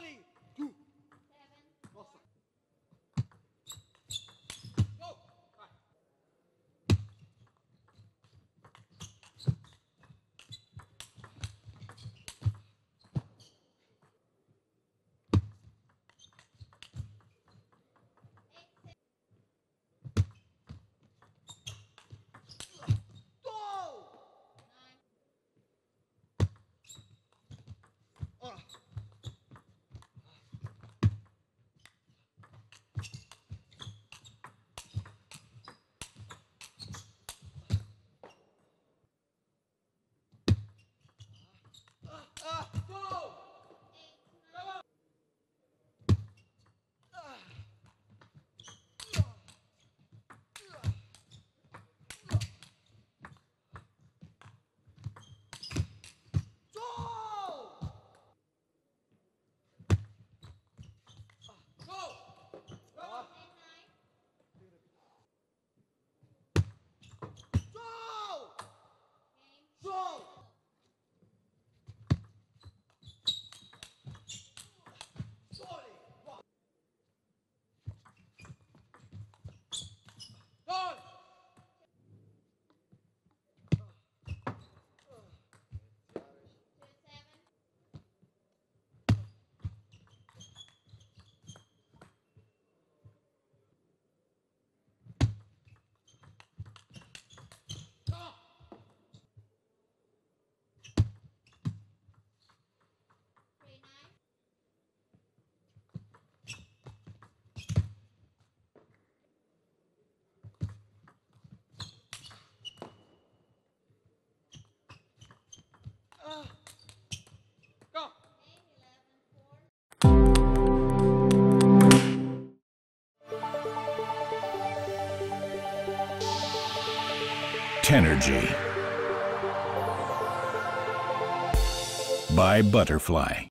Ollie. Seven. Awesome. Go. Tenergy by Butterfly.